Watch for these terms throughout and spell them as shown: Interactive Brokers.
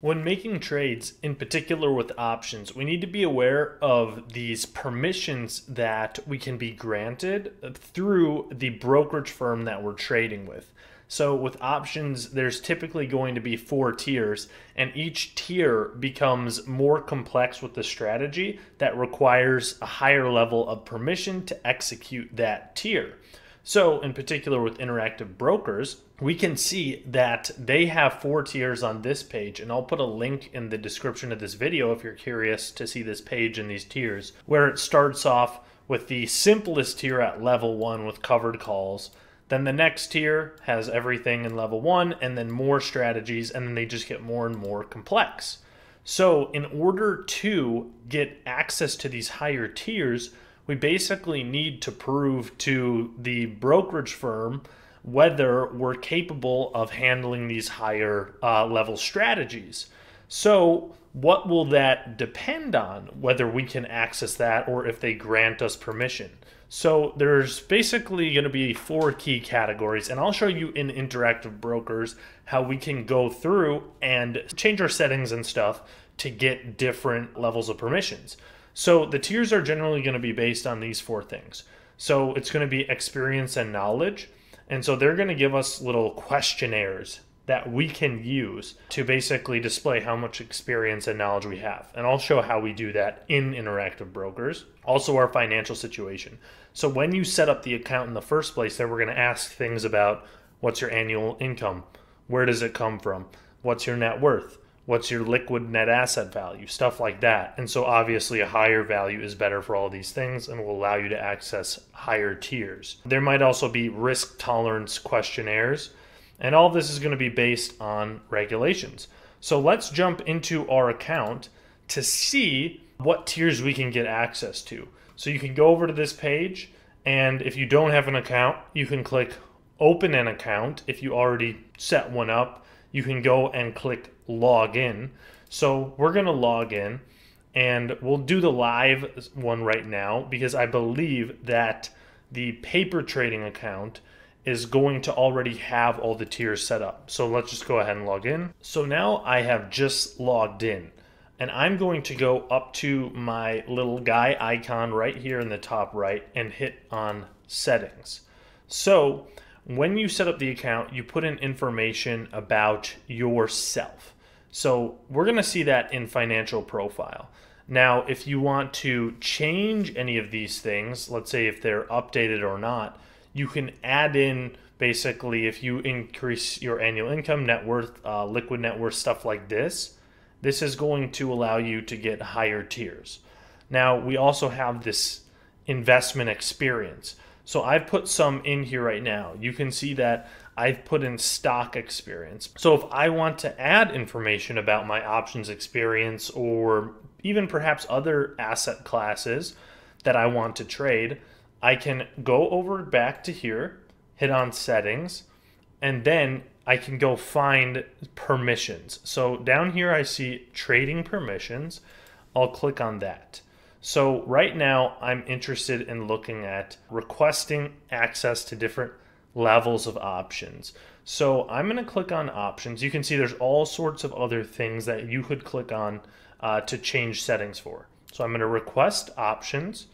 When making trades, in particular with options, we need to be aware of these permissions that we can be granted through the brokerage firm that we're trading with. So with options, there's typically going to be 4 tiers, and each tier becomes more complex with the strategy that requires a higher level of permission to execute that tier. So in particular with Interactive Brokers, we can see that they have 4 tiers on this page, and I'll put a link in the description of this video if you're curious to see this page and these tiers, where it starts off with the simplest tier at level 1 with covered calls. Then the next tier has everything in level 1 and then more strategies, and then they just get more and more complex. So in order to get access to these higher tiers, we basically need to prove to the brokerage firm whether we're capable of handling these higher level strategies. So what will that depend on, whether we can access that or if they grant us permission? So there's basically going to be 4 key categories, and I'll show you in Interactive Brokers how we can go through and change our settings and stuff to get different levels of permissions. So the tiers are generally going to be based on these 4 things. So it's going to be experience and knowledge. And so they're going to give us little questionnaires that we can use to basically display how much experience and knowledge we have. And I'll show how we do that in Interactive Brokers. Also our financial situation. So when you set up the account in the first place, then we're going to ask things about what's your annual income? Where does it come from? What's your net worth? What's your liquid net asset value, stuff like that. And so obviously a higher value is better for all these things and will allow you to access higher tiers. There might also be risk tolerance questionnaires, and all this is going to be based on regulations. So let's jump into our account to see what tiers we can get access to. So you can go over to this page, and if you don't have an account, you can click open an account. If you already set one up, you can go and click log in. So we're going to log in, and we'll do the live one right now because I believe that the paper trading account is going to already have all the tiers set up. So let's just go ahead and log in. So now I have just logged in, and I'm going to go up to my little guy icon right here in the top right and hit on settings. So when you set up the account, you put in information about yourself. So we're going to see that in financial profile. Now, if you want to change any of these things, let's say if they're updated or not, you can add in basically if you increase your annual income, net worth, liquid net worth, stuff like this. This is going to allow you to get higher tiers. Now, we also have this investment experience. So I've put some in here right now. You can see that I've put in stock experience. So if I want to add information about my options experience or even perhaps other asset classes that I want to trade, I can go over back to here, hit on settings, and then I can go find permissions. So down here I see trading permissions. I'll click on that. So right now I'm interested in looking at requesting access to different levels of options. So I'm going to click on options. You can see there's all sorts of other things that you could click on to change settings for. So I'm going to request options.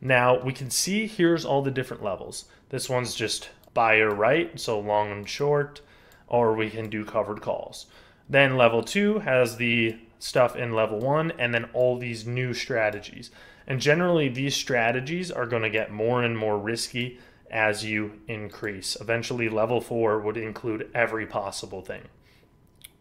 Now we can see here's all the different levels. This one's just buy or right, so long and short, or we can do covered calls. Then level 2 has the stuff in level 1 and then all these new strategies. And generally these strategies are going to get more and more risky as you increase. Eventually level 4 would include every possible thing.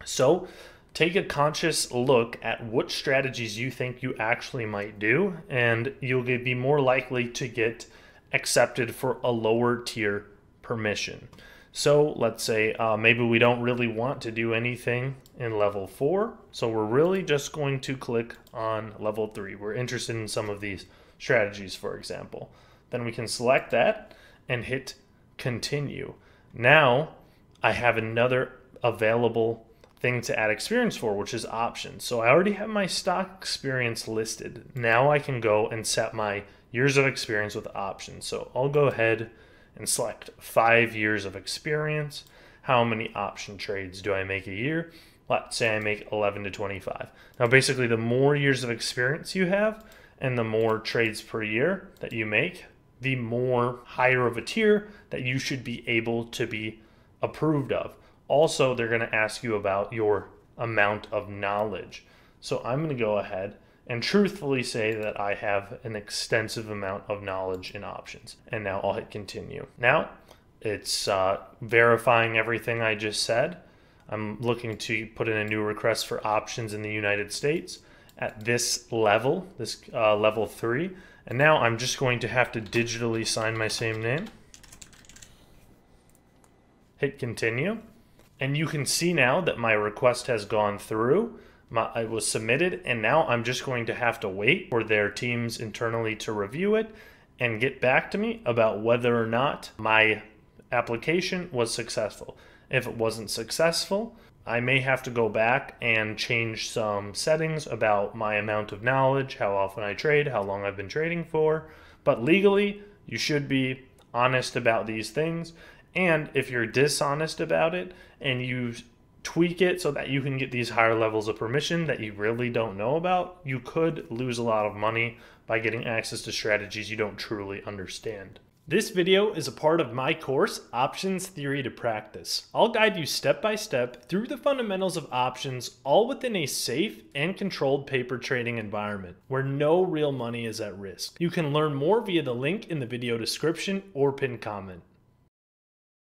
So take a conscious look at what strategies you think you actually might do, and you'll be more likely to get accepted for a lower tier permission. So let's say maybe we don't really want to do anything in level 4. So we're really just going to click on level 3. We're interested in some of these strategies, for example. Then we can select that and hit continue. Now I have another available thing to add experience for, which is options. So I already have my stock experience listed. Now I can go and set my years of experience with options. So I'll go ahead and select 5 years of experience. How many option trades do I make a year? Let's say I make 11 to 25. Now, basically, the more years of experience you have and the more trades per year that you make, the more higher of a tier that you should be able to be approved of. Also, they're going to ask you about your amount of knowledge. So I'm going to go ahead and truthfully say that I have an extensive amount of knowledge in options. And now I'll hit continue. Now it's verifying everything I just said. I'm looking to put in a new request for options in the United States at this level, level 3. And now I'm just going to have to digitally sign my same name. Hit continue. And you can see now that my request has gone through. It was submitted, and now I'm just going to have to wait for their teams internally to review it and get back to me about whether or not my application was successful. If it wasn't successful, I may have to go back and change some settings about my amount of knowledge, how often I trade, how long I've been trading for. But legally, you should be honest about these things. And if you're dishonest about it and you tweak it so that you can get these higher levels of permission that you really don't know about, you could lose a lot of money by getting access to strategies you don't truly understand. This video is a part of my course, Options Theory to Practice. I'll guide you step by step through the fundamentals of options, all within a safe and controlled paper trading environment where no real money is at risk. You can learn more via the link in the video description or pinned comment.